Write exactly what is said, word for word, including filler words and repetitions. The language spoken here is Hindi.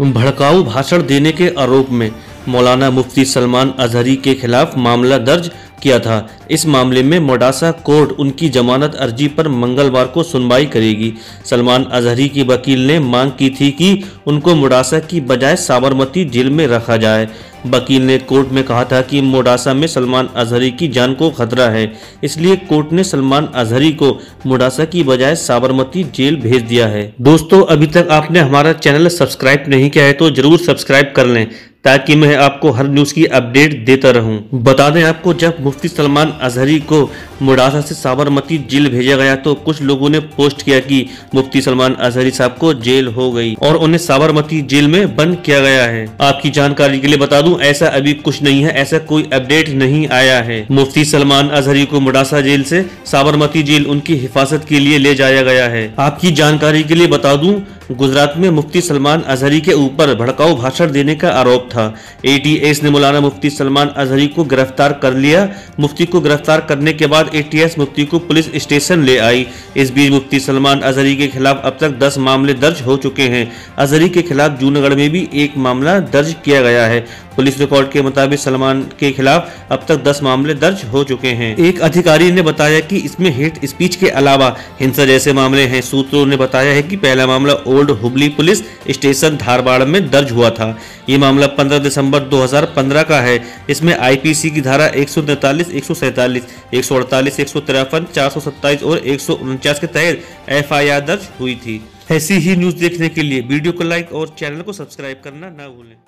भड़काऊ भाषण देने के आरोप में मौलाना मुफ्ती सलमान अजहरी के खिलाफ मामला दर्ज किया था। इस मामले में मोडासा कोर्ट उनकी जमानत अर्जी पर मंगलवार को सुनवाई करेगी। सलमान अजहरी की वकील ने मांग की थी कि उनको मोडासा की बजाय साबरमती जेल में रखा जाए। वकील ने कोर्ट में कहा था कि मोडासा में सलमान अजहरी की जान को खतरा है, इसलिए कोर्ट ने सलमान अजहरी को मोडासा की बजाय साबरमती जेल भेज दिया है। दोस्तों, अभी तक आपने हमारा चैनल सब्सक्राइब नहीं किया है तो जरूर सब्सक्राइब कर लें ताकि मैं आपको हर न्यूज़ की अपडेट देता रहूं। बता दें आपको, जब मुफ्ती सलमान अजहरी को मोडासा से साबरमती जेल भेजा गया तो कुछ लोगों ने पोस्ट किया कि मुफ्ती सलमान अजहरी साहब को जेल हो गई और उन्हें साबरमती जेल में बंद किया गया है। आपकी जानकारी के लिए बता दूं, ऐसा अभी कुछ नहीं है, ऐसा कोई अपडेट नहीं आया है। मुफ्ती सलमान अजहरी को मोडासा जेल से साबरमती जेल उनकी हिफाजत के लिए ले जाया गया है। आपकी जानकारी के लिए बता दूं, गुजरात में मुफ्ती सलमान अजहरी के ऊपर भड़काऊ भाषण देने का आरोप था। एटीएस ने मौलाना मुफ्ती सलमान अजहरी को गिरफ्तार कर लिया। मुफ्ती को गिरफ्तार करने के बाद एटीएस मुफ्ती को पुलिस स्टेशन ले आई। इस बीच मुफ्ती सलमान अजहरी के खिलाफ अब तक दस मामले दर्ज हो चुके हैं। अजहरी के खिलाफ जूनागढ़ में भी एक मामला दर्ज किया गया है। पुलिस रिकॉर्ड के मुताबिक सलमान के खिलाफ अब तक दस मामले दर्ज हो चुके हैं। एक अधिकारी ने बताया कि इसमें हेट स्पीच के अलावा हिंसा जैसे मामले हैं। सूत्रों ने बताया है कि पहला मामला old Hubli police station Dharwad में दर्ज हुआ था। ये मामला पंद्रह दिसंबर दो हज़ार पंद्रह का है। इसमें आईपीसी की धारा एक सौ तैंतालीस, एक सौ सैंतालीस, एक सौ अड़तालीस, एक सौ तिरपन, चार सौ सत्ताईस और एक सौ उनचास के तहत एफआईआर दर्ज हुई थी। ऐसी ही न्यूज़ देखने के लिए वीडियो को लाइक और चैनल को सब्सक्राइब करना ना भूलें।